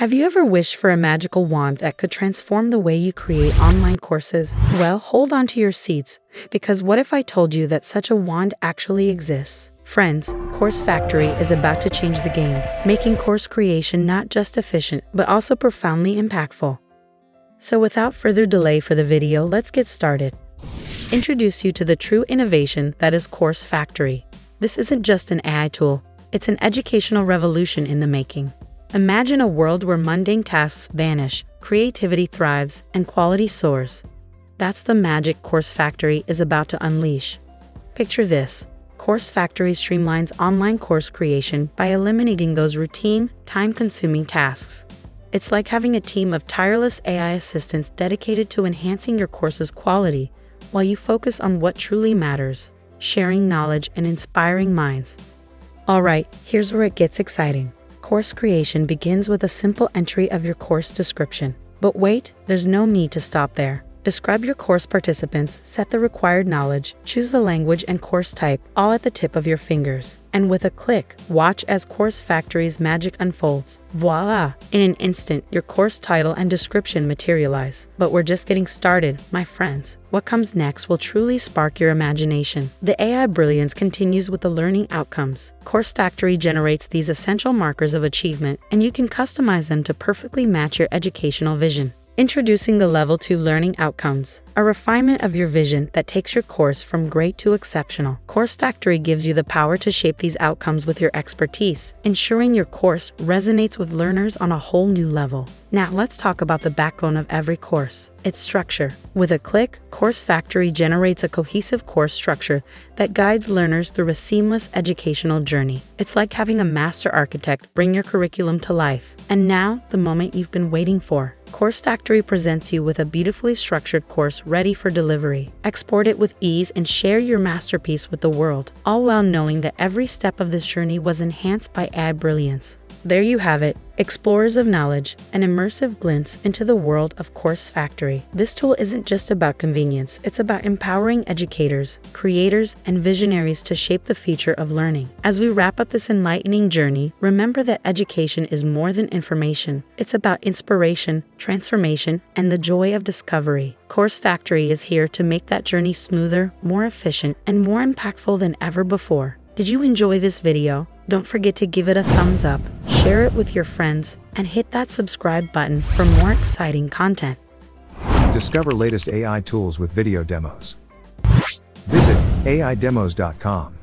Have you ever wished for a magical wand that could transform the way you create online courses? Well, hold on to your seats, because what if I told you that such a wand actually exists? Friends, CourseFactory is about to change the game, making course creation not just efficient, but also profoundly impactful. So without further delay for the video, let's get started. Introduce you to the true innovation that is CourseFactory. This isn't just an AI tool, it's an educational revolution in the making. Imagine a world where mundane tasks vanish, creativity thrives, and quality soars. That's the magic CourseFactory is about to unleash. Picture this. CourseFactory streamlines online course creation by eliminating those routine, time-consuming tasks. It's like having a team of tireless AI assistants dedicated to enhancing your course's quality while you focus on what truly matters: sharing knowledge and inspiring minds. All right, here's where it gets exciting. Course creation begins with a simple entry of your course description. But wait, there's no need to stop there. Describe your course participants, set the required knowledge, choose the language and course type, all at the tip of your fingers. And with a click, watch as CourseFactory's magic unfolds. Voila! In an instant, your course title and description materialize. But we're just getting started, my friends. What comes next will truly spark your imagination. The AI brilliance continues with the learning outcomes. CourseFactory generates these essential markers of achievement, and you can customize them to perfectly match your educational vision. Introducing the Level 2 Learning Outcomes, a refinement of your vision that takes your course from great to exceptional. CourseFactory gives you the power to shape these outcomes with your expertise, ensuring your course resonates with learners on a whole new level. Now let's talk about the backbone of every course, its structure. With a click, CourseFactory generates a cohesive course structure that guides learners through a seamless educational journey. It's like having a master architect bring your curriculum to life. And now, the moment you've been waiting for. CourseFactory presents you with a beautifully structured course ready for delivery. Export it with ease and share your masterpiece with the world, all while knowing that every step of this journey was enhanced by AI brilliance. There you have it, explorers of knowledge, an immersive glimpse into the world of CourseFactory. This tool isn't just about convenience, it's about empowering educators, creators, and visionaries to shape the future of learning. As we wrap up this enlightening journey, remember that education is more than information. It's about inspiration, transformation, and the joy of discovery. CourseFactory is here to make that journey smoother, more efficient, and more impactful than ever before. Did you enjoy this video? Don't forget to give it a thumbs up, share it with your friends, and hit that subscribe button for more exciting content. Discover latest AI tools with video demos. Visit aidemos.com.